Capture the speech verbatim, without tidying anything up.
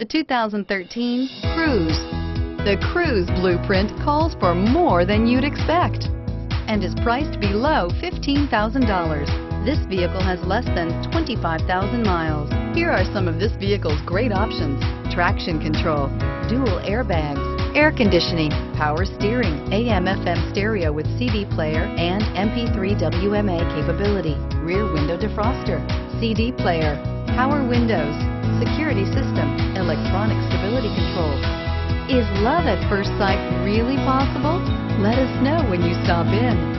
The two thousand thirteen Cruze. The Cruze blueprint calls for more than you'd expect and is priced below fifteen thousand dollars. This vehicle has less than twenty-five thousand miles. Here are some of this vehicle's great options: traction control, dual airbags, air conditioning, power steering, A M F M stereo with C D player and M P three W M A capability, rear window defroster, C D player, power windows, security system, electronic stability control. Is love at first sight really possible? Let us know when you stop in.